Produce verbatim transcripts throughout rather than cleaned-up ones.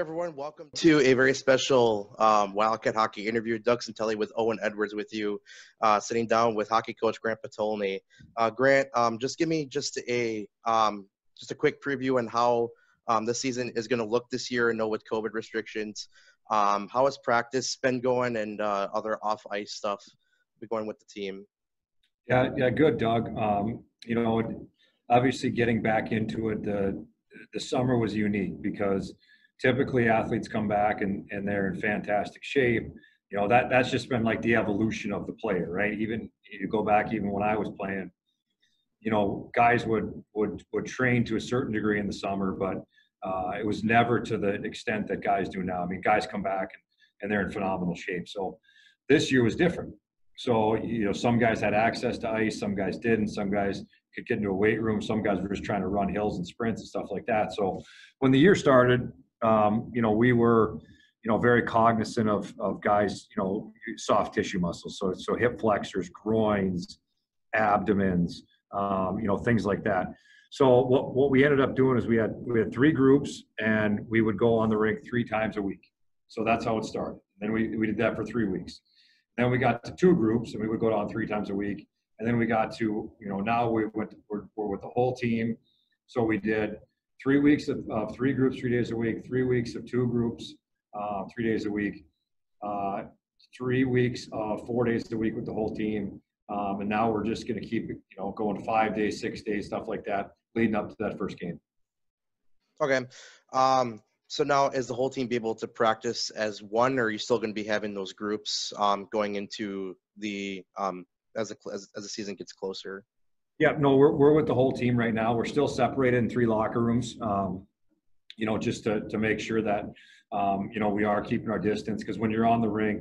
everyone. Welcome to a very special um, Wildcat hockey interview. Doug Santelli with Owen Edwards with you, uh, sitting down with hockey coach Grant Potulny. Uh, Grant, um, just give me just a um, just a quick preview on how um, the season is going to look this year. I know with COVID restrictions, um, how has practice been going and uh, other off ice stuff been going with the team? Yeah, yeah, good, Doug. Um, you know, obviously getting back into it, the the summer was unique because typically athletes come back and, and they're in fantastic shape. You know, that that's just been like the evolution of the player, right? Even you go back, even when I was playing, you know, guys would would would train to a certain degree in the summer, but uh, it was never to the extent that guys do now. I mean, guys come back and, and they're in phenomenal shape. So this year was different. So, you know, some guys had access to ice, some guys didn't, some guys could get into a weight room, some guys were just trying to run hills and sprints and stuff like that. So when the year started, um, you know, we were, you know, very cognizant of, of guys, you know, soft tissue muscles. So, so hip flexors, groins, abdomens, um, you know, things like that. So what, what we ended up doing is we had, we had three groups and we would go on the rink three times a week. So that's how it started. Then we, we did that for three weeks. Then we got to two groups and we would go down three times a week. And then we got to, you know, now we went, we're, we're with the whole team. So we did three weeks of uh, three groups, three days a week, three weeks of two groups, uh, three days a week, uh, three weeks, uh, four days a week with the whole team. Um, and now we're just going to keep, you know, going five days, six days, stuff like that, leading up to that first game. Okay. Um, So now, is the whole team be able to practice as one, or are you still going to be having those groups um, going into the um, as the as, as the season gets closer? Yeah, no, we're we're with the whole team right now. We're still separated in three locker rooms, um, you know, just to to make sure that um, you know, we are keeping our distance, because when you're on the rink,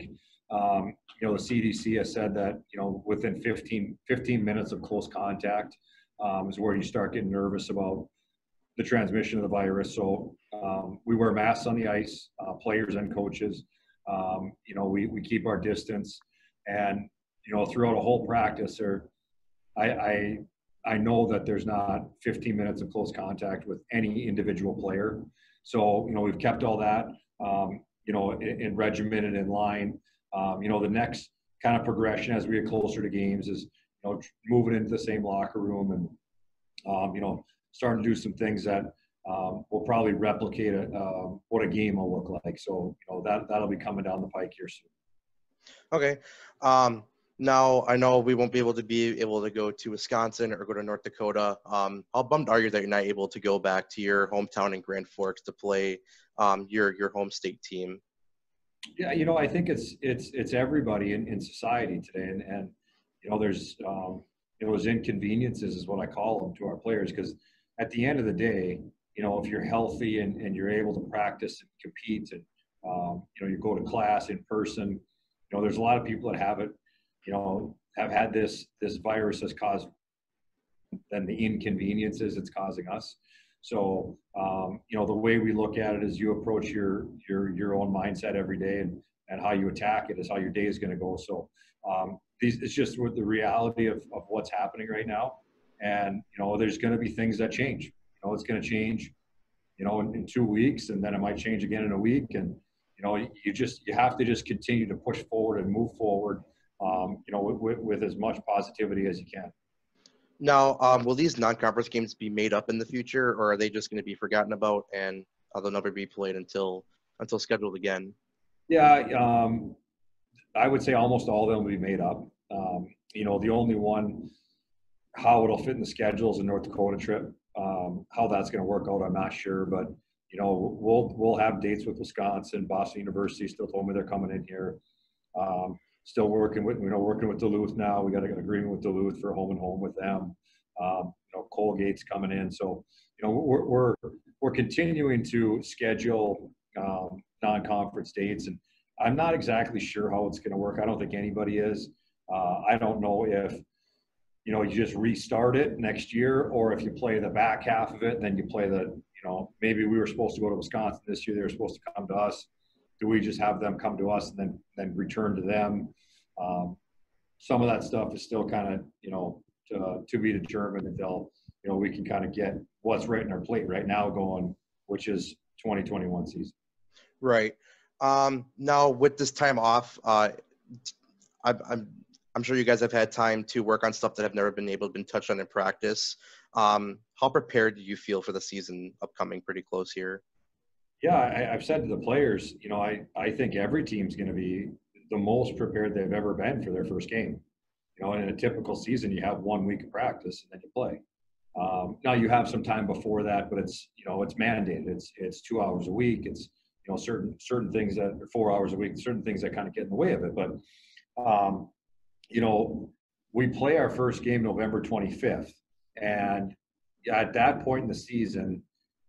um, you know, the C D C has said that, you know, within fifteen minutes of close contact um, is where you start getting nervous about the transmission of the virus. So um, we wear masks on the ice, uh, players and coaches. Um, you know, we, we keep our distance, and, you know, throughout a whole practice, or I, I, I know that there's not fifteen minutes of close contact with any individual player. So, you know, we've kept all that, um, you know, in, in regimen and in line. Um, you know, the next kind of progression as we get closer to games is, you know, moving into the same locker room and, um, you know, starting to do some things that um, will probably replicate a, uh, what a game will look like. So, you know, that, that'll be coming down the pike here soon. Okay. Um, now, I know we won't be able to be able to go to Wisconsin or go to North Dakota. Um, how bummed are you that you're not able to go back to your hometown in Grand Forks to play um, your, your home state team? Yeah, you know, I think it's, it's, it's everybody in, in society today. And, and, you know, there's um, you know, those inconveniences is what I call them to our players, because at the end of the day, you know, if you're healthy and, and you're able to practice and compete and, um, you know, you go to class in person, you know, there's a lot of people that have it, you know, have had this, this virus has caused then the inconveniences it's causing us. So, um, you know, the way we look at it is you approach your, your, your own mindset every day, and, and how you attack it is how your day is going to go. So um, these, it's just with the reality of, of what's happening right now. And, you know, there's going to be things that change. You know, it's going to change, you know, in, in two weeks, and then it might change again in a week. And, you know, you just, you have to just continue to push forward and move forward, um, you know, with, with, with as much positivity as you can. Now, um, will these non-conference games be made up in the future, or are they just going to be forgotten about and they'll never be played until, until scheduled again? Yeah, um, I would say almost all of them will be made up. Um, you know, the only one, how it'll fit in the schedule is the North Dakota trip. Um, how that's going to work out, I'm not sure, but, you know, we'll we'll have dates with Wisconsin. Boston University still told me they're coming in here. Um, still working with, you know, working with Duluth now. We got an agreement with Duluth for home and home with them. Um, you know, Colgate's coming in, so, you know, we're we're, we're continuing to schedule um, non-conference dates, and I'm not exactly sure how it's going to work. I don't think anybody is. Uh, I don't know if, you know, you just restart it next year, or if you play the back half of it, then you play the, you know, maybe we were supposed to go to Wisconsin this year, they were supposed to come to us. Do we just have them come to us and then, then return to them? Um, some of that stuff is still kind of, you know, to, to be determined until, you know, we can kind of get what's right in our plate right now going, which is twenty twenty-one season. Right. Um, now with this time off, uh, I, I'm I'm sure you guys have had time to work on stuff that have never been able to been touched on in practice. Um, how prepared do you feel for the season upcoming? Pretty close here. Yeah, I, I've said to the players, you know, I I think every team's going to be the most prepared they've ever been for their first game. You know, and in a typical season, you have one week of practice and then you play. Um, now you have some time before that, but it's, you know, it's mandated. It's it's two hours a week. It's, you know, certain certain things that are four hours a week. Certain things that kind of get in the way of it. But um, you know, we play our first game November twenty-fifth, and at that point in the season,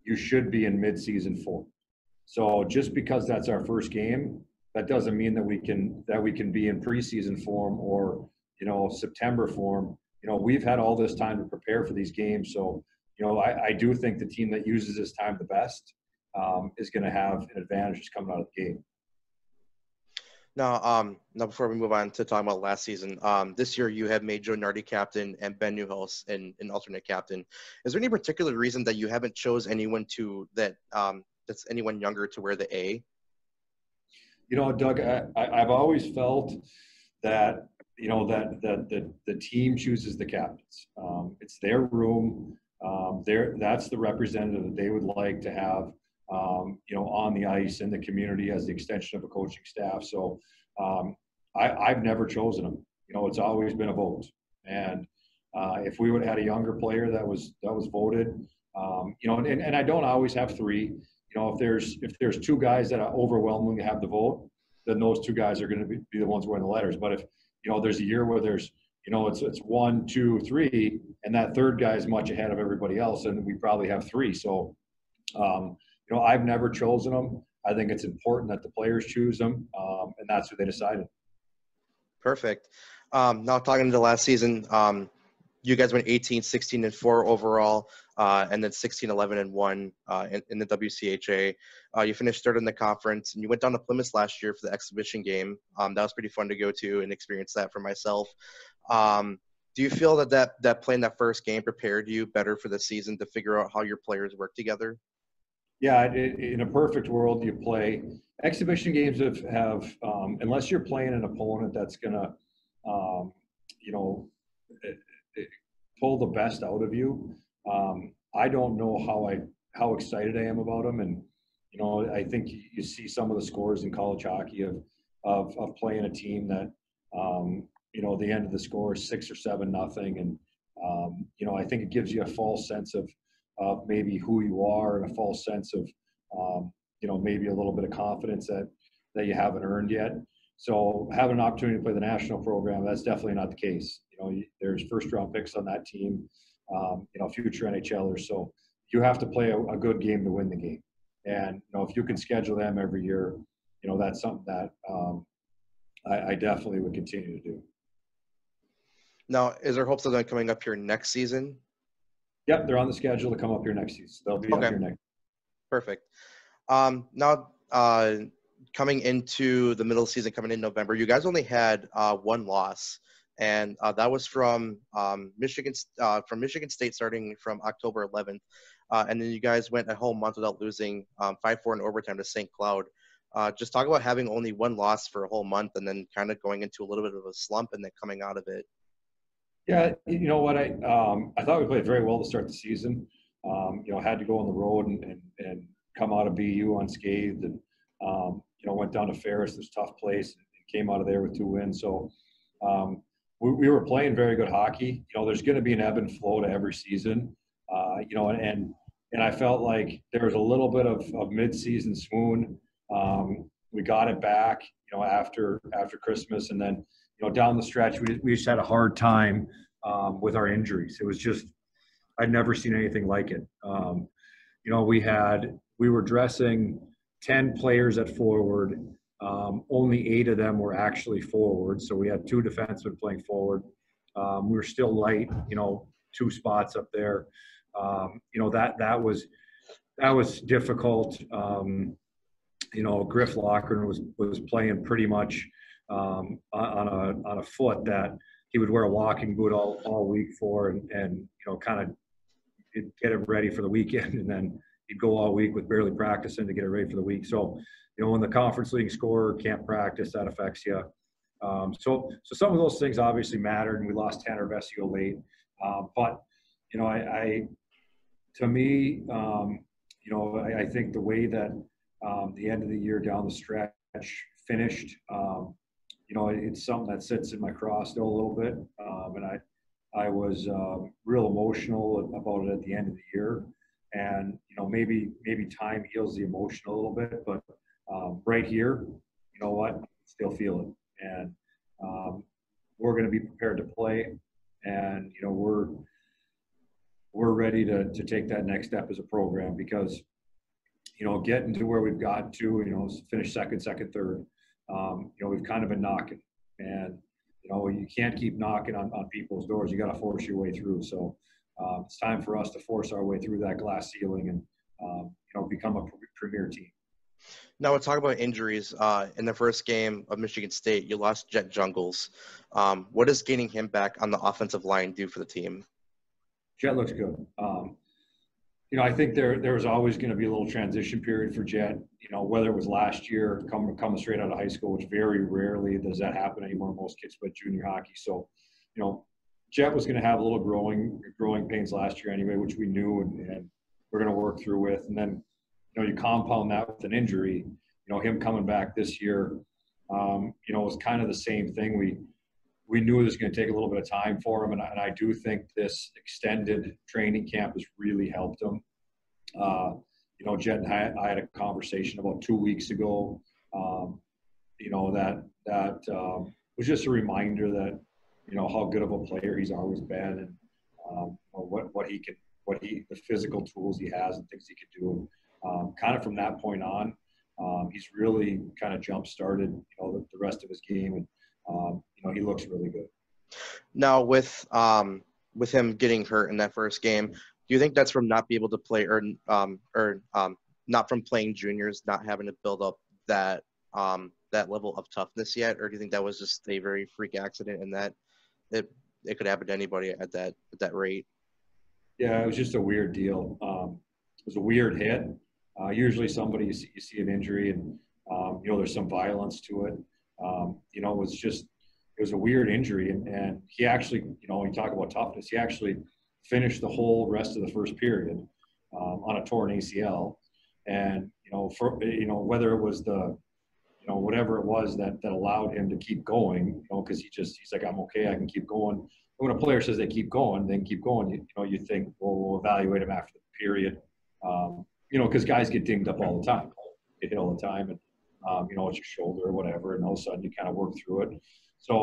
you should be in mid-season form. So just because that's our first game, that doesn't mean that we can that we can be in preseason form or, you know, September form. You know, we've had all this time to prepare for these games. So, you know, I, I do think the team that uses this time the best um, is going to have an advantage just coming out of the game. Now, um, now before we move on to talking about last season, um, this year you have made Joe Nardi captain and Ben Newhouse an alternate captain. Is there any particular reason that you haven't chose anyone to that um, that's anyone younger to wear the A? You know, Doug, I, I, I've always felt that, you know, that, that the, the team chooses the captains. Um, it's their room. Um, that's the representative that they would like to have, um, you know, on the ice in the community as the extension of a coaching staff. So um, I, I've never chosen them. You know, it's always been a vote. And uh, if we would have had a younger player that was that was voted, um, you know, and, and I don't always have three. You know, if there's if there's two guys that are overwhelmingly have the vote, then those two guys are going to be, be the ones wearing the letters. But if you know, there's a year where there's, you know, it's it's one, two, three, and that third guy is much ahead of everybody else, and we probably have three. So, um, you know, I've never chosen them. I think it's important that the players choose them, um, and that's who they decided. Perfect. Um, now talking to the last season, um, you guys went eighteen, sixteen, and four overall, uh, and then sixteen, eleven, and one uh, in, in the W C H A. Uh, you finished third in the conference, and you went down to Plymouth last year for the exhibition game. Um, that was pretty fun to go to and experience that for myself. Um, do you feel that, that that playing that first game prepared you better for the season to figure out how your players work together? Yeah, it, in a perfect world, you play. Exhibition games have, have um, unless you're playing an opponent that's going to, um, you know, it, pull the best out of you. Um, I don't know how I how excited I am about them, and you know I think you see some of the scores in college hockey of of, of playing a team that um, you know the end of the score is six or seven nothing, and um, you know I think it gives you a false sense of of maybe who you are and a false sense of um, you know maybe a little bit of confidence that that you haven't earned yet. So having an opportunity to play the national program, that's definitely not the case. You know, there's first round picks on that team, um, you know, future N H Lers. So you have to play a, a good game to win the game. And, you know, if you can schedule them every year, you know, that's something that um, I, I definitely would continue to do. Now, is there hopes of them coming up here next season? Yep, they're on the schedule to come up here next season. They'll be okay. Up here next. Perfect. Um, now, uh, coming into the middle of the season, coming in November, you guys only had uh, one loss, and uh, that was from um, Michigan uh, from Michigan State, starting from October eleventh, uh, and then you guys went a whole month without losing, um, five four in overtime to Saint Cloud. Uh, just talk about having only one loss for a whole month, and then kind of going into a little bit of a slump, and then coming out of it. Yeah, you know what, I um, I thought we played very well to start the season. Um, you know, had to go on the road and and, and come out of B U unscathed, and um, you know, went down to Ferris, this tough place, and came out of there with two wins. So um, we, we were playing very good hockey. You know, there's going to be an ebb and flow to every season. Uh, you know, and, and and I felt like there was a little bit of, of mid-season swoon. Um, we got it back, you know, after after Christmas, and then you know, down the stretch, we we just had a hard time um, with our injuries. It was just, I'd never seen anything like it. Um, you know, we had we were dressing ten players at forward, um, only eight of them were actually forward. So we had two defensemen playing forward. Um, we were still light, you know, two spots up there. Um, you know, that, that was, that was difficult. Um, you know, Griff Locker was, was playing pretty much um, on a, on a foot that he would wear a walking boot all, all week for, and, and, you know, kind of get it ready for the weekend. And then, he'd go all week with barely practicing to get it ready for the week. So, you know, when the conference league scorer can't practice, that affects you. Um, so, so some of those things obviously mattered, and we lost Tanner Vesio late. Uh, but, you know, I, I to me, um, you know, I, I think the way that um, the end of the year down the stretch finished, um, you know, it, it's something that sits in my craw still a little bit. Um, and I, I was um, real emotional about it at the end of the year. And, you know, maybe, maybe time heals the emotion a little bit, but um, right here, you know what, still feel it. And um, we're going to be prepared to play. And, you know, we're, we're ready to, to take that next step as a program, because, you know, getting to where we've got to, you know, finish second, second, third, um, you know, we've kind of been knocking, and, you know, you can't keep knocking on, on people's doors. You got to force your way through. So um, it's time for us to force our way through that glass ceiling and, um, you know, become a premier team. Now we'll talk about injuries. Uh, in the first game of Michigan State, you lost Jet Jungels. Um, what does gaining him back on the offensive line do for the team? Jet looks good. Um, you know, I think there there was always going to be a little transition period for Jet. You know, whether it was last year coming coming straight out of high school, which very rarely does that happen anymore. Most kids play junior hockey, so you know, Jet was going to have a little growing growing pains last year anyway, which we knew and, and we're going to work through with. And then you know, you compound that with an injury. You know, him coming back this year, um, you know, it was kind of the same thing. We We knew it was going to take a little bit of time for him, and I, and I do think this extended training camp has really helped him. Uh, you know, Jet and I, I had a conversation about two weeks ago, um, you know, that that um, was just a reminder that, you know, how good of a player he's always been, and um, what, what he can, what he, the physical tools he has and things he can do. Um, kind of from that point on, um, he's really kind of jump-started, you know, the, the rest of his game, and Um, you know, he looks really good. Now, with um, with him getting hurt in that first game, do you think that's from not being able to play, or um, or um, not from playing juniors, not having to build up that um, that level of toughness yet, or do you think that was just a very freak accident and that it it could happen to anybody at that at that rate? Yeah, it was just a weird deal. Um, it was a weird hit. Uh, usually, somebody you see, you see an injury, and um, you know, there's some violence to it. Um, you know, it was just, it was a weird injury. And, and he actually, you know, when you talk about toughness, he actually finished the whole rest of the first period um, on a torn A C L. And, you know, for, you know, whether it was the, you know, whatever it was that, that allowed him to keep going, you know, because he just, he's like, I'm okay, I can keep going. But when a player says they keep going, then keep going, you, you know, you think, well, we'll evaluate him after the period. Um, you know, because guys get dinged up all the time. They hit all the time. And, Um, you know, it's your shoulder or whatever, and all of a sudden you kind of work through it. So,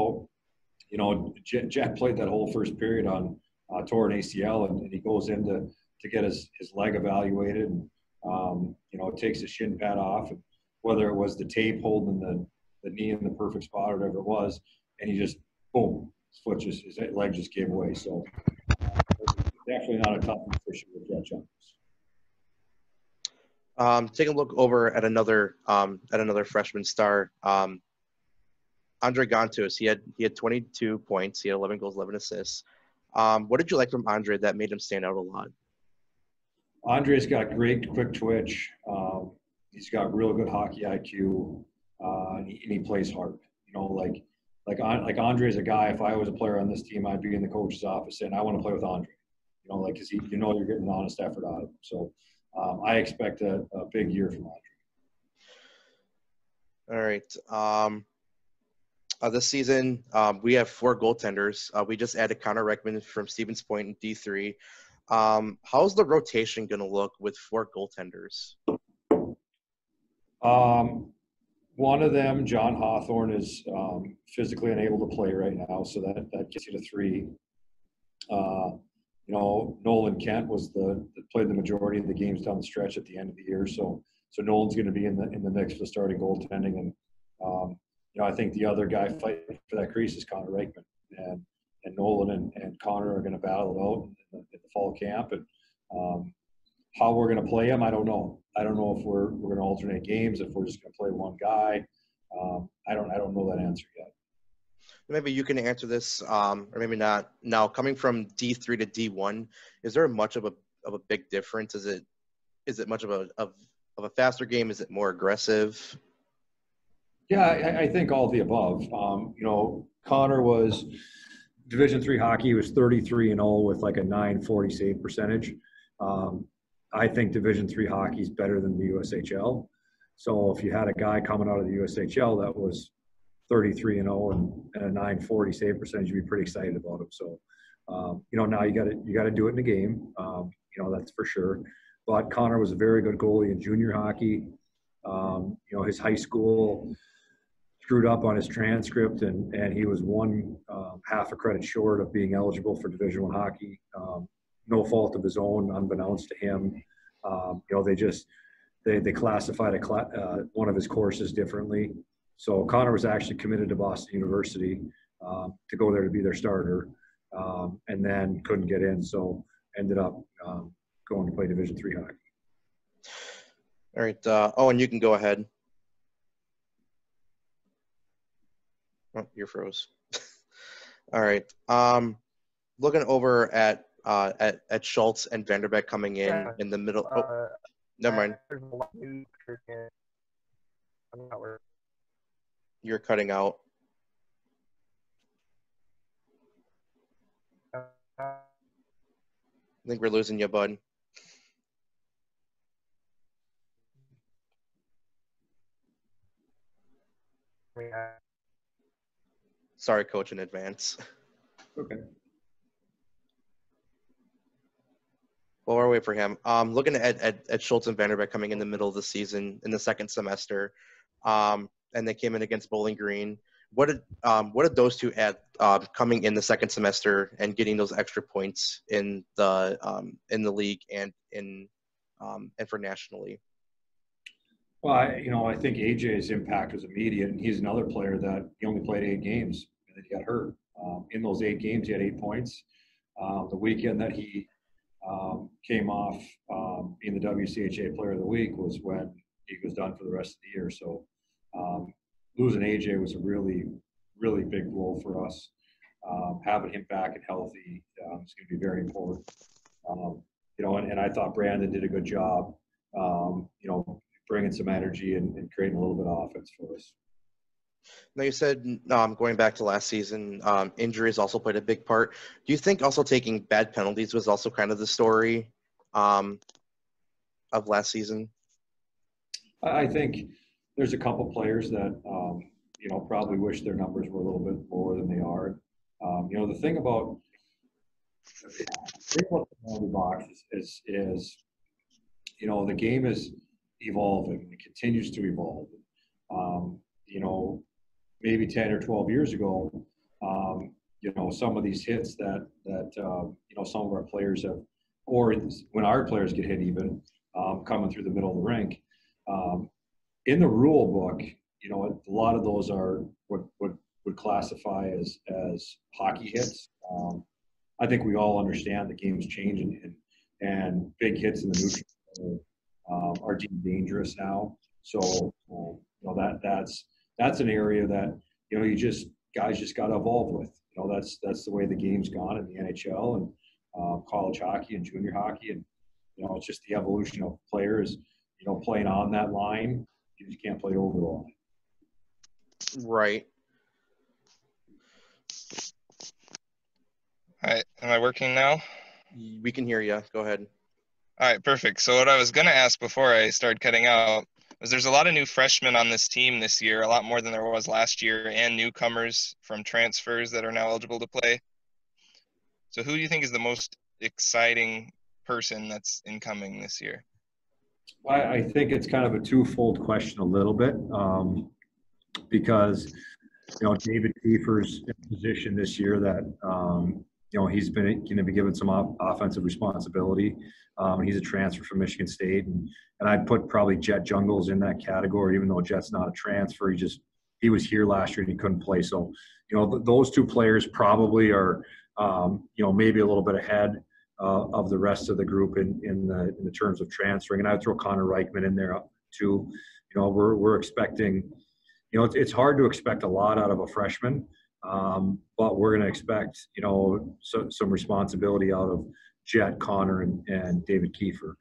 you know, Jet, Jet played that whole first period on uh, torn A C L, and, and he goes in to, to get his, his leg evaluated, and, um, you know, takes his shin pad off, and whether it was the tape holding the, the knee in the perfect spot or whatever it was, and he just, boom, his foot just, his leg just gave way. So, definitely not a tough position with Jet Jungels. Um, take a look over at another um, at another freshman star, um, Andre Gontus. He had he had twenty-two points. He had eleven goals, eleven assists. Um, what did you like from Andre that made him stand out a lot? Andre's got great quick twitch. Um, he's got real good hockey I Q, uh, and, he, and he plays hard. You know, like like like Andre's a guy. If I was a player on this team, I'd be in the coach's office and I want to play with Andre. You know, like because you know you're getting an honest effort out of him. So. Um, I expect a, a big year from Andre. All right. Um, uh, this season, um, we have four goaltenders. Uh, we just added Connor Reichman from Stevens Point in D three. Um, how's the rotation going to look with four goaltenders? Um, one of them, John Hawthorne, is um, physically unable to play right now, so that, that gets you to three. Uh, You know, Nolan Kent was the played the majority of the games down the stretch at the end of the year, so so Nolan's going to be in the in the mix for starting goaltending, and um, you know, I think the other guy fighting for that crease is Connor Reichman, and and Nolan and, and Connor are going to battle it out in the, in the fall camp, and um, how we're going to play him, I don't know. I don't know if we're we're going to alternate games, if we're just going to play one guy. Um, I don't I don't know that answer yet. Maybe you can answer this, um, or maybe not. Now, coming from D three to D one, is there much of a of a big difference? Is it is it much of a of, of a faster game? Is it more aggressive? Yeah, I, I think all of the above. Um, you know, Connor was Division three hockey. He was thirty-three and oh with like a nine forty save percentage. Um, I think Division three hockey is better than the U S H L. So if you had a guy coming out of the U S H L that was thirty-three and oh and, and a nine forty save percentage, you'd be pretty excited about him. So, um, you know, now you got to you got to do it in the game. Um, you know, that's for sure. But Connor was a very good goalie in junior hockey. Um, you know, his high school screwed up on his transcript, and and he was one uh, half a credit short of being eligible for Division I hockey. Um, no fault of his own, unbeknownst to him. Um, you know, they just they they classified a cl- uh, one of his courses differently. So Connor was actually committed to Boston University um, to go there to be their starter, um, and then couldn't get in, so ended up um, going to play Division three hockey. All right, uh, Owen, you can go ahead. Oh, you're froze. All right. Um, looking over at uh, at at Schultz and Vanderbeck coming in yeah. in the middle. Oh, uh, never mind. There's a lot of new pictures here. I'm not worried. You're cutting out. I think we're losing you, bud. Yeah. Sorry, coach, in advance. Okay. Well, we'll wait for him. Um, looking at, at at Schultz and Vanderbeck coming in the middle of the season in the second semester. Um, and they came in against Bowling Green. What did um, what did those two add uh, coming in the second semester and getting those extra points in the um, in the league and in um, and for nationally? Well, I, you know, I think A J's impact was immediate, and he's another player that he only played eight games and then he got hurt. Um, in those eight games, he had eight points. Um, the weekend that he um, came off um, being the W C H A Player of the Week was when he was done for the rest of the year. So. Um, losing A J was a really, really big blow for us. Um, having him back and healthy um, is going to be very important. Um, you know, and, and I thought Brandon did a good job, um, you know, bringing some energy and, and creating a little bit of offense for us. Now you said, um, going back to last season, um, injuries also played a big part. Do you think also taking bad penalties was also kind of the story um, of last season? I think – there's a couple players that, um, you know, probably wish their numbers were a little bit lower than they are. Um, you know, the thing about, the thing about the penalty box is, is, is, you know, the game is evolving. It continues to evolve. Um, you know, maybe ten or twelve years ago, um, you know, some of these hits that, that um, you know, some of our players have, or when our players get hit even, um, coming through the middle of the rink, um, in the rule book, you know, a lot of those are what would would classify as as hockey hits. Um, I think we all understand the game's changing, and and big hits in the neutral um, are deemed dangerous now. So um, you know that that's that's an area that you know you just guys just got to evolve with. You know that's that's the way the game's gone in the N H L and um, college hockey and junior hockey, and you know it's just the evolution of players. You know, playing on that line. You just can't play overall. Right. All right. Am I working now? We can hear you. Go ahead. All right. Perfect. So what I was going to ask before I started cutting out was there's a lot of new freshmen on this team this year, a lot more than there was last year, and newcomers from transfers that are now eligible to play. So who do you think is the most exciting person that's incoming this year? I think it's kind of a twofold question a little bit um, because, you know, David Keefer's in a position this year that, um, you know, he's been going to be given some op- offensive responsibility. Um, he's a transfer from Michigan State. And, and I'd put probably Jet Jungels in that category, even though Jet's not a transfer. He just – he was here last year and he couldn't play. So, you know, th- those two players probably are, um, you know, maybe a little bit ahead Uh, of the rest of the group in in the, in the terms of transferring, and I would throw Connor Reichman in there too. You know, we're we're expecting, you know, it's it's hard to expect a lot out of a freshman, um, but we're going to expect, you know, so, some responsibility out of Jet, Connor, and, and David Keefer.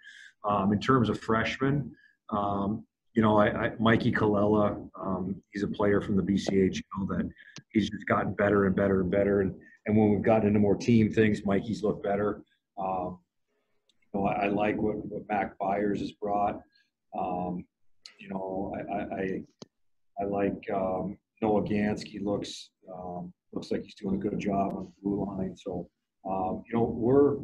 Um, in terms of freshmen, um, you know, I, I, Mikey Colella, um, he's a player from the B C H L that he's just gotten better and better and better. And, and when we've gotten into more team things, Mikey's looked better. Um, you know, I, I like what, what Mac Byers has brought. Um, you know, I, I, I like um, Noah Gansky looks, um, looks like he's doing a good job on the blue line. So, um, you know, we're,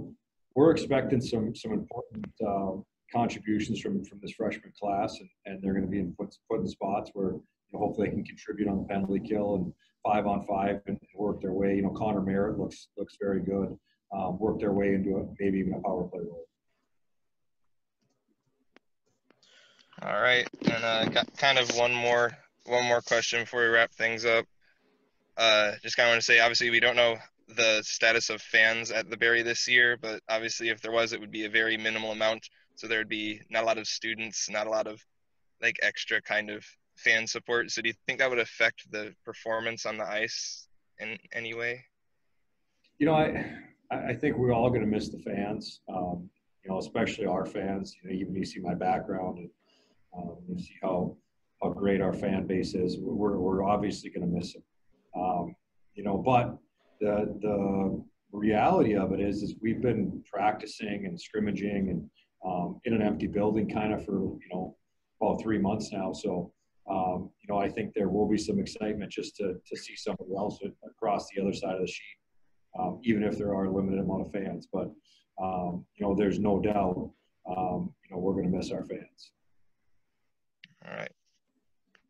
we're expecting some, some important, um, contributions from from this freshman class, and, and they're going to be in put, put in spots where, you know, hopefully they can contribute on the penalty kill and five on five and work their way. You know, Connor Merritt looks looks very good. Um, work their way into a, maybe even a power play role. All right, and uh, got kind of one more one more question before we wrap things up. Uh, just kind of want to say, obviously, we don't know the status of fans at the Barrie this year, but obviously, if there was, it would be a very minimal amount. So there would be not a lot of students, not a lot of like extra kind of fan support. So do you think that would affect the performance on the ice in any way? You know, I I think we're all going to miss the fans, um, you know, especially our fans. You know, even you see my background and um, you see how, how great our fan base is. We're, we're obviously going to miss them, um, you know, but the, the reality of it is, is we've been practicing and scrimmaging and Um, in an empty building kind of for, you know, about three months now. So, um, you know, I think there will be some excitement just to, to see somebody else across the other side of the sheet, um, even if there are a limited amount of fans. But, um, you know, there's no doubt, um, you know, we're going to miss our fans. All right.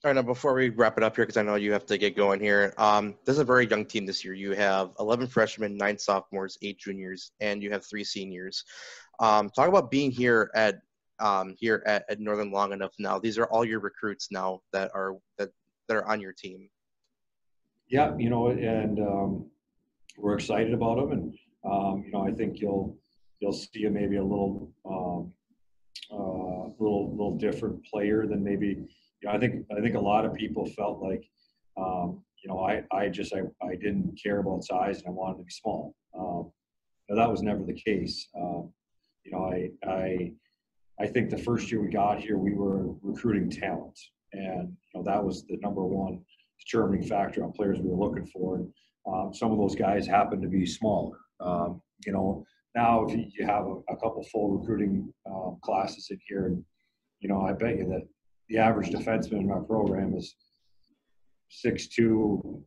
All right, now before we wrap it up here, because I know you have to get going here, um, this is a very young team this year. You have eleven freshmen, nine sophomores, eight juniors, and you have three seniors. Um, talk about being here at um, here at, at Northern long enough now. These are all your recruits now that are that, that are on your team. Yeah, you know, and um, we're excited about them, and um, you know, I think you'll you'll see maybe a little um, uh, little little different player than maybe. You know, I think I think a lot of people felt like, um, you know, I, I just I, I didn't care about size and I wanted to be small. Um, but that was never the case. Um, you know, I I I think the first year we got here, we were recruiting talent, and you know that was the number one determining factor on players we were looking for. And um, some of those guys happened to be smaller. Um, you know, now if you have a, a couple full recruiting um, classes in here, and you know, I bet you that. The average defenseman in our program is six two,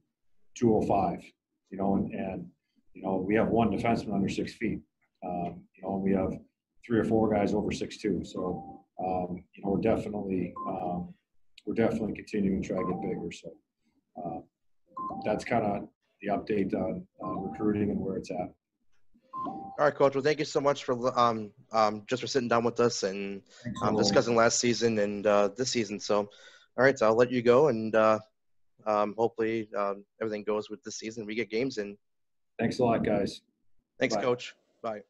two oh five, you know, and, and, you know, we have one defenseman under six feet, um, you know, and we have three or four guys over six two. So, um, you know, we're definitely, um, we're definitely continuing to try to get bigger. So uh, that's kind of the update on, on recruiting and where it's at. All right, Coach. Well, thank you so much for um, um, just for sitting down with us and um, discussing last season and uh, this season. So, all right, so I'll let you go, and uh, um, hopefully um, everything goes with this season. We get games in. Thanks a lot, guys. Thanks, Bye. Coach. Bye.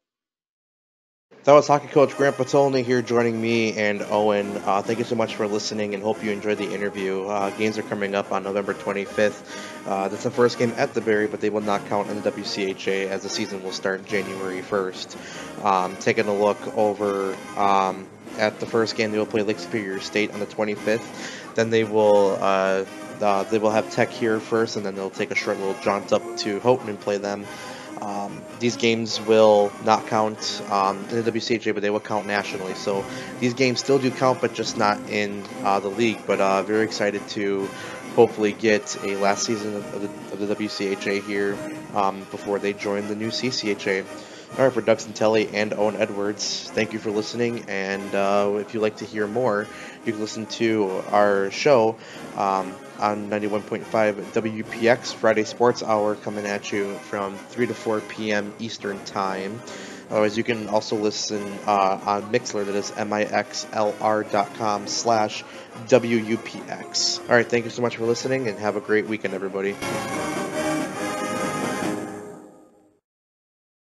That was hockey coach Grant Potulny here joining me and Owen. Uh, thank you so much for listening and hope you enjoyed the interview. Uh, games are coming up on November twenty-fifth. Uh, that's the first game at the Barrie, but they will not count in the W C H A as the season will start January first. Um, taking a look over um, at the first game, they will play Lake Superior State on the twenty-fifth. Then they will... Uh, Uh, they will have Tech here first, and then they'll take a short little jaunt up to Houghton and play them. Um, these games will not count um, in the W C H A, but they will count nationally. So these games still do count, but just not in uh, the league. But uh, very excited to hopefully get a last season of the, of the W C H A here um, before they join the new C C H A. All right, for Doug Santelli and Owen Edwards, thank you for listening. And uh, if you'd like to hear more, you can listen to our show um, on ninety-one point five W P X Friday Sports Hour coming at you from three to four p m Eastern Time. Otherwise, you can also listen uh, on Mixlr, that is mixlr.com slash WUPX. All right, thank you so much for listening, and have a great weekend, everybody.